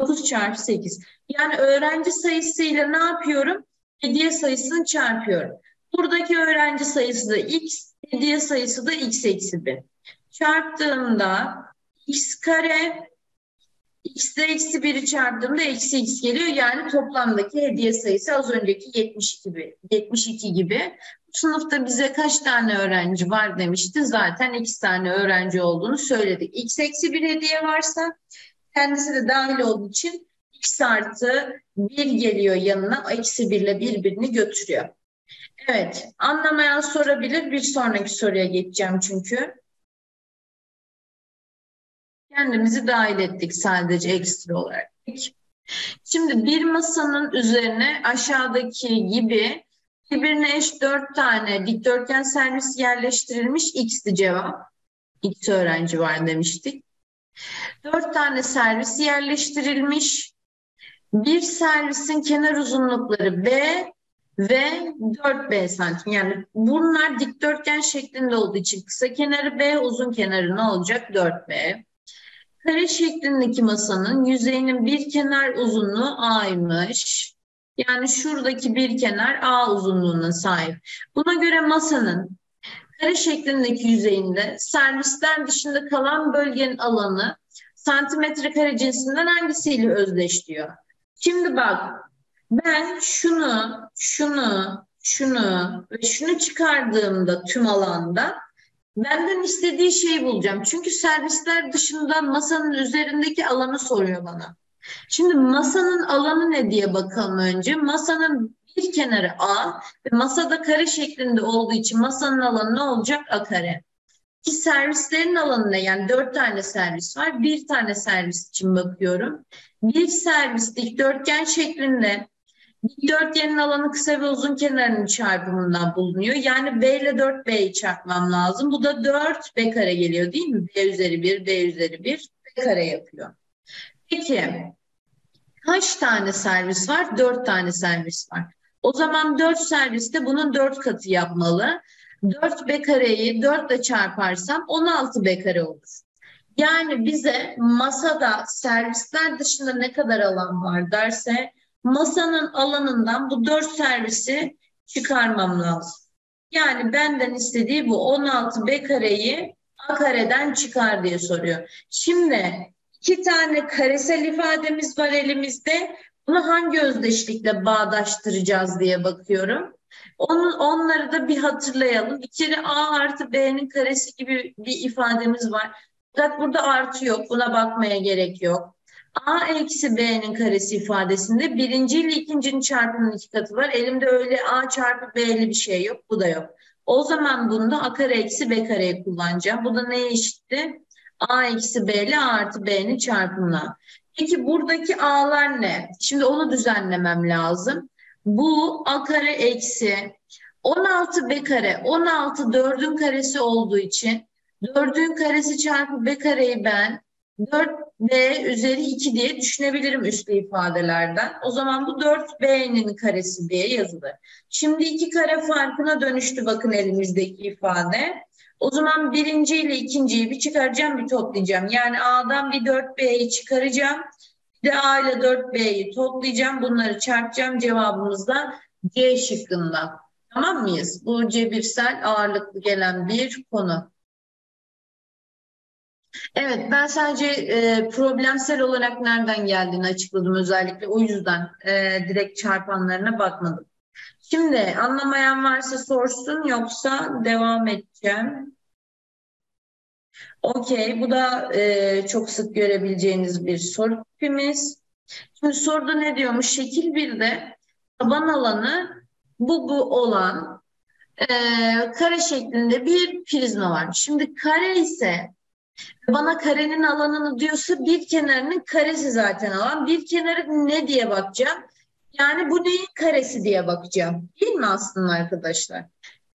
dokuz çarpı sekiz. Yani öğrenci sayısıyla ne yapıyorum? Hediye sayısını çarpıyorum. Buradaki öğrenci sayısı da x, hediye sayısı da x eksi bir. Çarptığımda x kare, x de eksi biri çarptığımda eksi x geliyor. Yani toplamdaki hediye sayısı az önceki yetmiş iki gibi. Bu sınıfta bize kaç tane öğrenci var demişti. Zaten iki tane öğrenci olduğunu söyledik. x eksi bir hediye varsa kendisi de dahil olduğu için x artı bir geliyor yanına. Eksi bir ile birbirini götürüyor. Evet. Anlamayan sorabilir. Bir sonraki soruya geçeceğim çünkü. Kendimizi dahil ettik sadece ekstra olarak. Şimdi bir masanın üzerine aşağıdaki gibi birbirine eş dört tane dikdörtgen servis yerleştirilmiş. X'ti cevap. X öğrenci var demiştik. dört tane servis yerleştirilmiş. Bir servisin kenar uzunlukları B ve dört B santim. Yani bunlar dikdörtgen şeklinde olduğu için kısa kenarı B, uzun kenarı ne olacak? dört B. Kare şeklindeki masanın yüzeyinin bir kenar uzunluğu A'ymış. Yani şuradaki bir kenar A uzunluğuna sahip. Buna göre masanın kare şeklindeki yüzeyinde servisler dışında kalan bölgenin alanı santimetre kare cinsinden hangisiyle özdeş diyor. Şimdi bak ben şunu, şunu, şunu ve şunu çıkardığımda tüm alanda benden istediği şeyi bulacağım. Çünkü servisler dışında masanın üzerindeki alanı soruyor bana. Şimdi masanın alanı ne diye bakalım önce. Masanın bir kenarı A ve masada kare şeklinde olduğu için masanın alanı ne olacak? A kare. Ki servislerin alanına yani dört tane servis var. Bir tane servis için bakıyorum. Bir servis dikdörtgen şeklinde dikdörtgenin alanı kısa ve uzun kenarının çarpımından bulunuyor. Yani B ile dört B'yi çarpmam lazım. Bu da dört B kare geliyor değil mi? B üzeri bir, B üzeri bir, B kare yapıyor. Peki kaç tane servis var? dört tane servis var. O zaman dört servis de bunun dört katı yapmalı. dört b kareyi dört ile çarparsam on altı b kare olur. Yani bize masada servisler dışında ne kadar alan var derse masanın alanından bu dört servisi çıkarmam lazım. Yani benden istediği bu on altı b kareyi a kareden çıkar diye soruyor. Şimdi iki tane karesel ifademiz var elimizde. Bunu hangi özdeşlikle bağdaştıracağız diye bakıyorum. Onu, onları da bir hatırlayalım. Bir kere a artı b'nin karesi gibi bir ifademiz var. Fakat burada artı yok. Buna bakmaya gerek yok. A eksi b'nin karesi ifadesinde birinci ile ikincinin çarpımının iki katı var. Elimde öyle a çarpı b'li bir şey yok. Bu da yok. O zaman bunda a kare eksi b kareyi kullanacağım. Bu da neye eşitti? A eksi b ile a artı b'nin çarpımına. Peki buradaki a'lar ne? Şimdi onu düzenlemem lazım. Bu a kare eksi on altı b kare. on altı dördün karesi olduğu için dördün karesi çarpı b kareyi ben dört b üzeri iki diye düşünebilirim üslü ifadelerden. O zaman bu dört b'nin karesi diye yazılır. Şimdi iki kare farkına dönüştü bakın elimizdeki ifade. O zaman birinci ile ikinciyi bir çıkaracağım bir toplayacağım. Yani a'dan bir dört b'yi çıkaracağım. Bir de a ile dört b'yi toplayacağım. Bunları çarpacağım. Cevabımız da C şıkkında. Tamam mıyız? Bu cebirsel ağırlıklı gelen bir konu. Evet, ben sadece e, problemsel olarak nereden geldiğini açıkladım özellikle. O yüzden e, direkt çarpanlarına bakmadım. Şimdi anlamayan varsa sorsun, yoksa devam edeceğim. Okey, bu da e, çok sık görebileceğiniz bir soru tipimiz. Şimdi soruda ne diyormuş? Şekil birde taban alanı bu bu olan e, kare şeklinde bir prizma var. Şimdi kare ise... Bana karenin alanını diyorsa bir kenarının karesi zaten alan. Bir kenarı ne diye bakacağım? Yani bu neyin karesi diye bakacağım. Değil mi aslında arkadaşlar?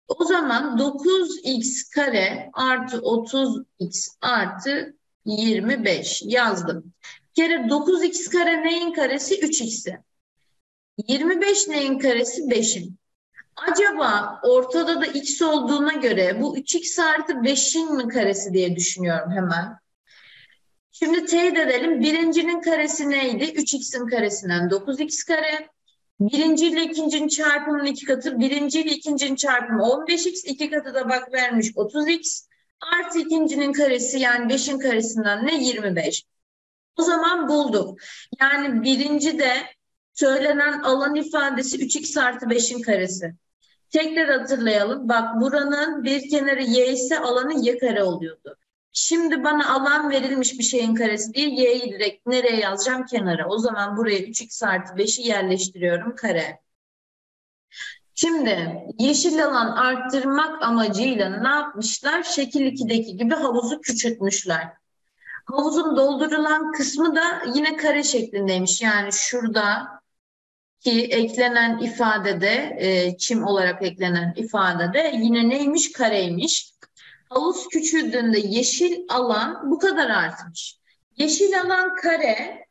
O zaman dokuz x kare artı otuz x artı yirmi beş yazdım. Bir kere dokuz x kare neyin karesi? üç x'i. yirmi beş neyin karesi? beşin. Acaba ortada da x olduğuna göre bu üç x artı beşin mi karesi diye düşünüyorum hemen. Şimdi teyit edelim. Birincinin karesi neydi? üç x'in karesinden dokuz x kare. Birinci ile ikincinin çarpımının iki katı. Birinci ile ikincinin çarpımı on beş x. İki katı da bak vermiş otuz x. Artı ikincinin karesi yani beşin karesinden ne? yirmi beş. O zaman bulduk. Yani birinci de söylenen alan ifadesi üç x artı beşin karesi. Tekrar hatırlayalım. Bak buranın bir kenarı y ise alanı y kare oluyordu. Şimdi bana alan verilmiş bir şeyin karesi diye y'yi direkt nereye yazacağım? Kenara. O zaman buraya üç x artı beşi yerleştiriyorum kare. Şimdi yeşil alan arttırmak amacıyla ne yapmışlar? Şekil iki'deki gibi havuzu küçültmüşler. Havuzun doldurulan kısmı da yine kare şeklindeymiş. Yani şurada ki eklenen ifadede, e, çim olarak eklenen ifadede yine neymiş? Kareymiş. Havuz küçüldüğünde yeşil alan bu kadar artmış. Yeşil alan kare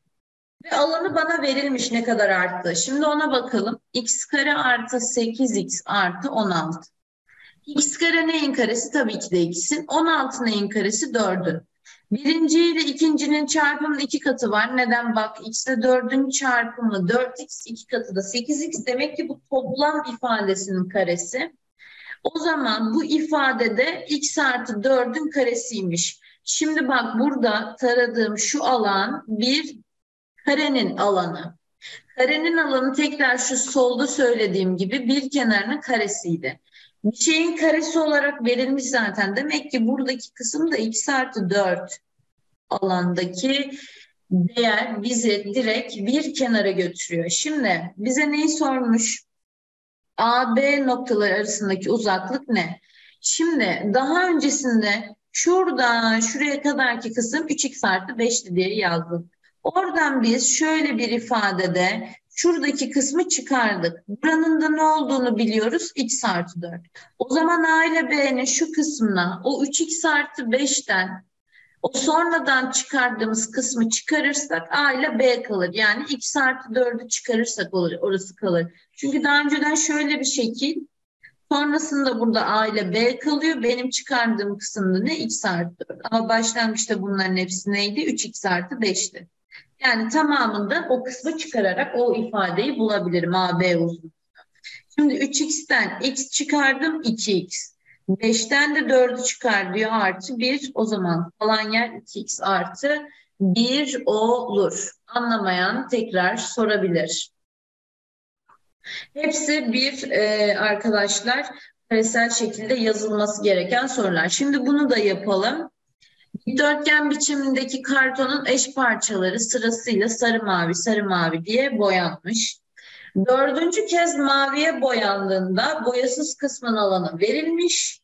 ve alanı bana verilmiş ne kadar arttı. Şimdi ona bakalım. X kare artı sekiz x artı on altı. X kare neyin karesi? Tabii ki de x'in. on altı neyin karesi? dördün. Birinci ile ikincinin çarpımının iki katı var. Neden? Bak x ile dördün çarpımı dört x, iki katı da sekiz x. Demek ki bu toplam ifadesinin karesi. O zaman bu ifadede x artı dördün karesiymiş. Şimdi bak burada taradığım şu alan bir karenin alanı. Karenin alanı tekrar şu solda söylediğim gibi bir kenarının karesiydi. Bir şeyin karesi olarak verilmiş zaten. Demek ki buradaki kısım da x artı dört alandaki değer bizi direkt bir kenara götürüyor. Şimdi bize neyi sormuş? A, B noktaları arasındaki uzaklık ne? Şimdi daha öncesinde şuradan şuraya kadarki kısım üç x artı beş'ti diye yazdık. Oradan biz şöyle bir ifadede şuradaki kısmı çıkardık. Buranın da ne olduğunu biliyoruz. X artı dört. O zaman A ile B'nin şu kısmına o üç x artı beş'ten o sonradan çıkardığımız kısmı çıkarırsak A ile B kalır. Yani X artı dört'ü çıkarırsak orası kalır. Çünkü daha önceden şöyle bir şekil Sonrasında burada A ile B kalıyor. Benim çıkardığım kısımda ne? x artı dört. Ama başlangıçta bunların hepsi neydi? üç x artı beşti. Yani tamamında o kısmı çıkararak o ifadeyi bulabilirim. A, B uzunluğu. Şimdi üç x'ten x çıkardım, iki x. beşten de dördü çıkar diyor, artı bir. O zaman kalan yer iki x artı bir olur. Anlamayan tekrar sorabilir. Hepsi bir e, arkadaşlar karesel şekilde yazılması gereken sorular. Şimdi bunu da yapalım. Dikdörtgen biçimindeki kartonun eş parçaları sırasıyla sarı mavi sarı mavi diye boyanmış. Dördüncü kez maviye boyandığında boyasız kısmın alanı verilmiş.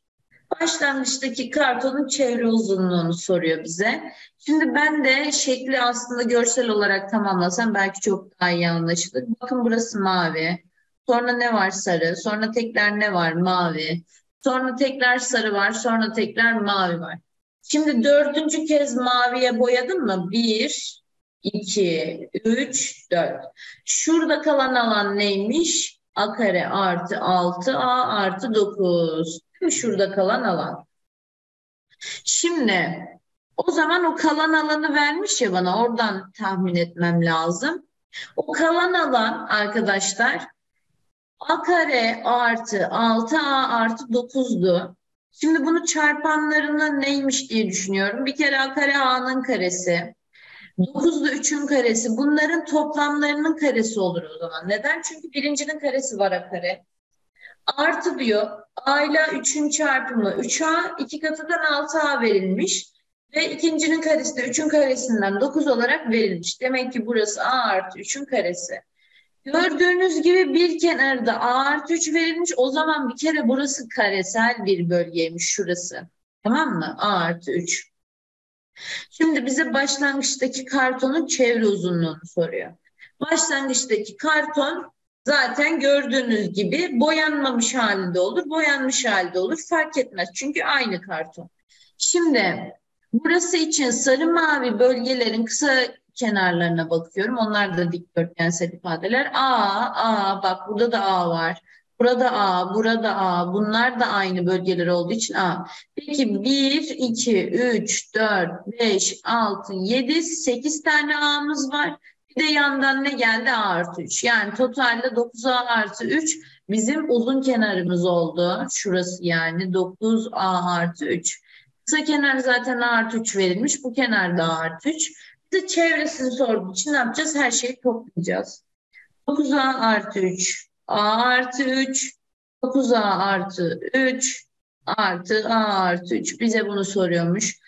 Başlangıçtaki kartonun çevre uzunluğunu soruyor bize. Şimdi ben de şekli aslında görsel olarak tamamlasam belki çok daha iyi anlaşılır. Bakın burası mavi. Sonra ne var? Sarı. Sonra tekrar ne var? Mavi. Sonra tekrar sarı var. Sonra tekrar mavi var. Şimdi dördüncü kez maviye boyadım mı? Bir, iki, üç, dört. Şurada kalan alan neymiş? A kare artı altı, A artı dokuz. Değil mi? Şurada kalan alan. Şimdi o zaman o kalan alanı vermiş ya bana. Oradan tahmin etmem lazım. O kalan alan arkadaşlar A kare artı altı, A artı dokuzdu. Şimdi bunu çarpanlarına neymiş diye düşünüyorum. Bir kere A kare A'nın karesi. dokuzda üçün karesi. Bunların toplamlarının karesi olur o zaman. Neden? Çünkü birincinin karesi var A kare. Artı diyor. A ile üçün çarpımı üç A. iki katıdan altı A verilmiş. Ve ikincinin karesi de üçün karesinden dokuz olarak verilmiş. Demek ki burası A artı üçün karesi. Gördüğünüz gibi bir kenarda A artı üç verilmiş. O zaman bir kere burası karesel bir bölgeymiş şurası. Tamam mı? A artı üç. Şimdi bize başlangıçtaki kartonun çevre uzunluğunu soruyor. Başlangıçtaki karton zaten gördüğünüz gibi boyanmamış halinde olur, boyanmış halde olur. Fark etmez çünkü aynı karton. Şimdi burası için sarı mavi bölgelerin kısa kenarlarına bakıyorum. Onlar da dikdörtgensel ifadeler. A, A, bak burada da A var. Burada A, burada A. Bunlar da aynı bölgeler olduğu için A. Peki bir, iki, üç, dört, beş, altı, yedi, sekiz tane A'mız var. Bir de yandan ne geldi? A artı üç. Yani totalde dokuz A artı üç bizim uzun kenarımız oldu. Şurası yani dokuz A artı üç. Kısa kenar zaten A artı üç verilmiş. Bu kenar da A artı üç. Bize çevresini sorduğu için ne yapacağız? Her şeyi toplayacağız. dokuz A artı üç. A artı üç, dokuz A artı üç, artı A artı üç. Bize bunu soruyormuş.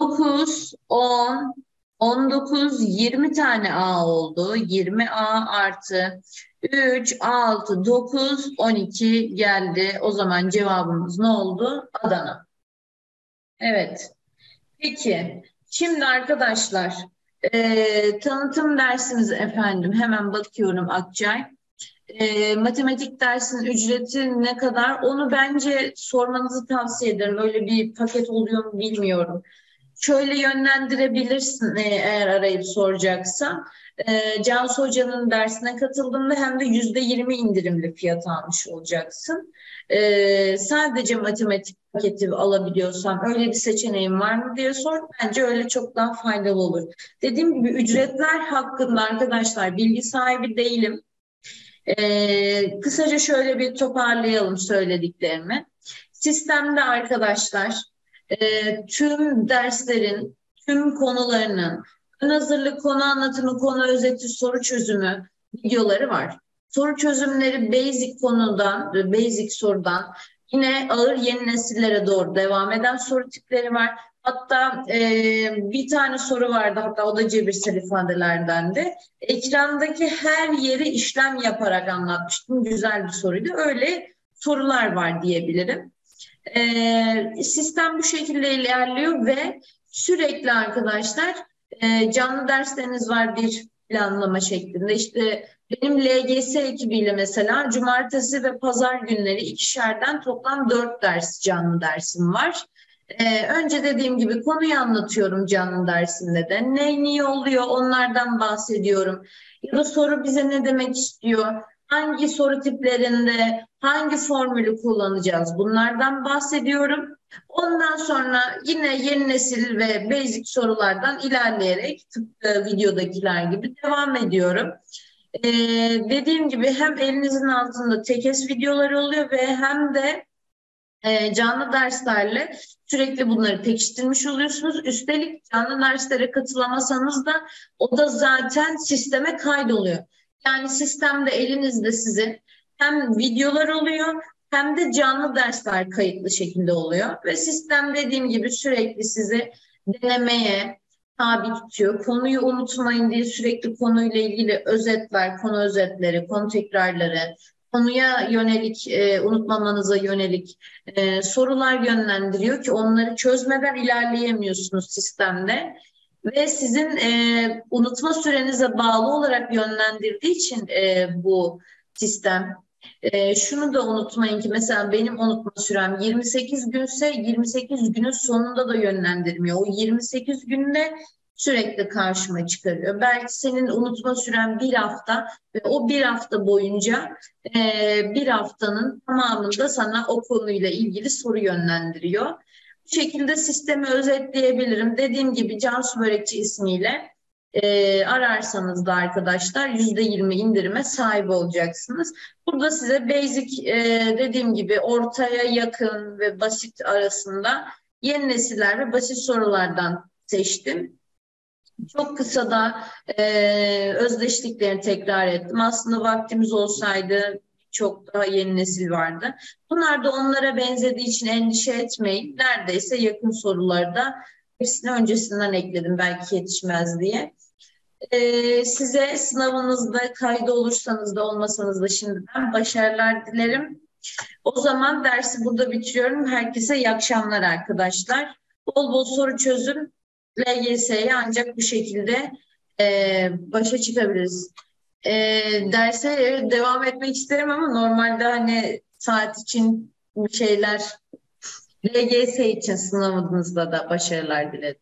dokuz, on, on dokuz, yirmi tane A oldu. yirmi A artı üç, altı, dokuz, on iki geldi. O zaman cevabımız ne oldu? Adana. Evet. Peki. Şimdi arkadaşlar e, tanıtım dersimiz efendim. Hemen bakıyorum Akçay. E, matematik dersinin ücreti ne kadar? Onu bence sormanızı tavsiye ederim. Öyle bir paket oluyor mu bilmiyorum. Şöyle yönlendirebilirsin e, eğer arayıp soracaksa. E, Cansu Hoca'nın dersine katıldığında hem de yüzde yirmi indirimli fiyat almış olacaksın. E, sadece matematik paketi alabiliyorsam öyle bir seçeneğim var mı diye sor. Bence öyle çok daha faydalı olur. Dediğim gibi ücretler hakkında arkadaşlar bilgi sahibi değilim. Ee, kısaca şöyle bir toparlayalım söylediklerimi. Sistemde arkadaşlar e, tüm derslerin, tüm konularının, ön hazırlık, konu anlatımı, konu özeti, soru çözümü videoları var. Soru çözümleri basic konudan, basic sorudan yine ağır yeni nesillere doğru devam eden soru tipleri var. Hatta e, bir tane soru vardı, hatta o da cebirsel ifadelerden de. Ekrandaki her yeri işlem yaparak anlatmıştım. Güzel bir soruydu. Öyle sorular var diyebilirim. E, sistem bu şekilde ilerliyor ve sürekli arkadaşlar e, canlı dersleriniz var bir planlama şeklinde. İşte benim L G S ekibiyle mesela cumartesi ve pazar günleri ikişerden toplam dört ders canlı dersim var. Ee, önce dediğim gibi konuyu anlatıyorum canlı dersimde de. Ne, niye oluyor onlardan bahsediyorum. Ya da soru bize ne demek istiyor? Hangi soru tiplerinde hangi formülü kullanacağız, bunlardan bahsediyorum. Ondan sonra yine yeni nesil ve basic sorulardan ilerleyerek tıpkı videodakiler gibi devam ediyorum. Ee, dediğim gibi hem elinizin altında tekes videoları oluyor ve hem de e, canlı derslerle sürekli bunları pekiştirmiş oluyorsunuz. Üstelik canlı derslere katılamasanız da o da zaten sisteme kaydoluyor. Yani sistemde elinizde sizin hem videolar oluyor hem de canlı dersler kayıtlı şekilde oluyor. Ve sistem dediğim gibi sürekli sizi denemeye tabi tutuyor. Konuyu unutmayın diye sürekli konuyla ilgili özetler, konu özetleri, konu tekrarları, konuya yönelik, e, unutmamanıza yönelik e, sorular yönlendiriyor ki onları çözmeden ilerleyemiyorsunuz sistemde. Ve sizin e, unutma sürenize bağlı olarak yönlendirdiği için e, bu sistem. E, şunu da unutmayın ki mesela benim unutma sürem yirmi sekiz günse yirmi sekiz günün sonunda da yönlendirmiyor. O yirmi sekiz günde sürekli karşıma çıkarıyor. Belki senin unutma süren bir hafta ve o bir hafta boyunca e, bir haftanın tamamında sana o konuyla ilgili soru yönlendiriyor. Bu şekilde sistemi özetleyebilirim. Dediğim gibi Cansu Börekçi ismiyle E, ararsanız da arkadaşlar yüzde yirmi indirime sahip olacaksınız. Burada size basic e, dediğim gibi ortaya yakın ve basit arasında yeni nesiller ve basit sorulardan seçtim. Çok kısa da e, özdeşliklerini tekrar ettim. Aslında vaktimiz olsaydı çok daha yeni nesil vardı. Bunlar da onlara benzediği için endişe etmeyin. Neredeyse yakın sorularda hepsini öncesinden ekledim belki yetişmez diye. Ee, size sınavınızda kaydı olursanız da olmasanız da şimdiden başarılar dilerim. O zaman dersi burada bitiriyorum. Herkese iyi akşamlar arkadaşlar. Bol bol soru çözün. L G S'ye ancak bu şekilde e, başa çıkabiliriz. E, derse devam etmek isterim ama normalde hani saat için bir şeyler... L G S için sınavınızda da başarılar dilerim.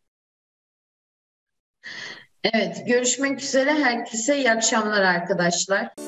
Evet, görüşmek üzere. Herkese iyi akşamlar arkadaşlar.